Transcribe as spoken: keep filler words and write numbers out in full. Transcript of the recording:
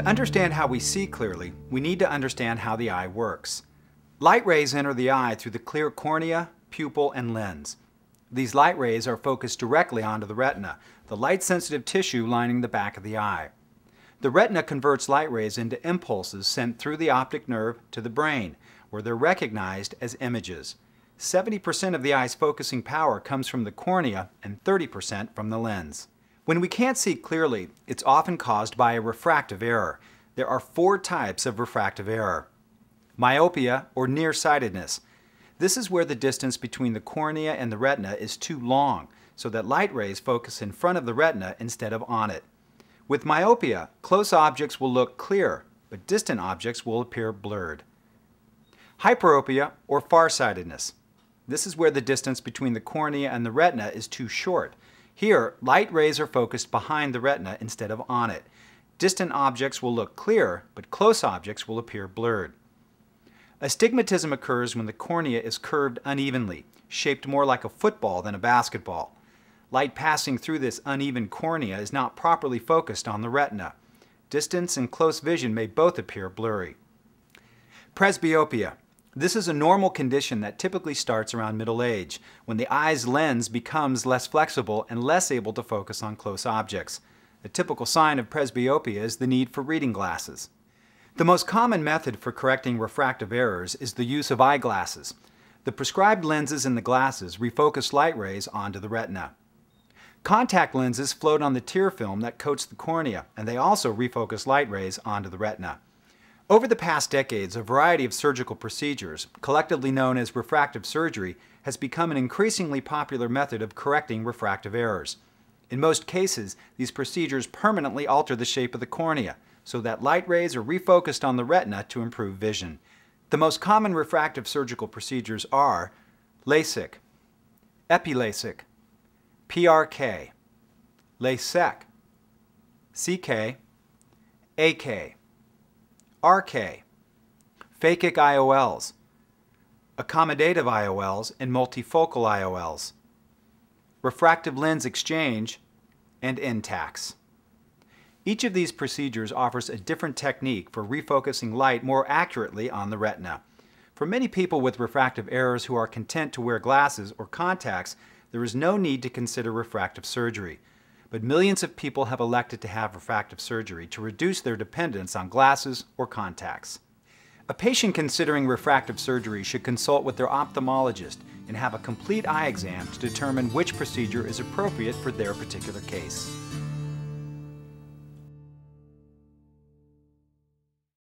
To understand how we see clearly, we need to understand how the eye works. Light rays enter the eye through the clear cornea, pupil, and lens. These light rays are focused directly onto the retina, the light-sensitive tissue lining the back of the eye. The retina converts light rays into impulses sent through the optic nerve to the brain, where they're recognized as images. seventy percent of the eye's focusing power comes from the cornea and thirty percent from the lens. When we can't see clearly, it's often caused by a refractive error. There are four types of refractive error. Myopia, or nearsightedness. This is where the distance between the cornea and the retina is too long, so that light rays focus in front of the retina instead of on it. With myopia, close objects will look clear, but distant objects will appear blurred. Hyperopia, or farsightedness. This is where the distance between the cornea and the retina is too short. Here, light rays are focused behind the retina instead of on it. Distant objects will look clear, but close objects will appear blurred. Astigmatism occurs when the cornea is curved unevenly, shaped more like a football than a basketball. Light passing through this uneven cornea is not properly focused on the retina. Distance and close vision may both appear blurry. Presbyopia. This is a normal condition that typically starts around middle age, when the eye's lens becomes less flexible and less able to focus on close objects. A typical sign of presbyopia is the need for reading glasses. The most common method for correcting refractive errors is the use of eyeglasses. The prescribed lenses in the glasses refocus light rays onto the retina. Contact lenses float on the tear film that coats the cornea, and they also refocus light rays onto the retina. Over the past decades, a variety of surgical procedures, collectively known as refractive surgery, has become an increasingly popular method of correcting refractive errors. In most cases, these procedures permanently alter the shape of the cornea, so that light rays are refocused on the retina to improve vision. The most common refractive surgical procedures are LASIK, Epilasik, P R K, LASEK, C K, A K, R K, phakic I O Ls, accommodative I O Ls, and multifocal I O Ls, refractive lens exchange, and Intacs. Each of these procedures offers a different technique for refocusing light more accurately on the retina. For many people with refractive errors who are content to wear glasses or contacts, there is no need to consider refractive surgery, but millions of people have elected to have refractive surgery to reduce their dependence on glasses or contacts. A patient considering refractive surgery should consult with their ophthalmologist and have a complete eye exam to determine which procedure is appropriate for their particular case.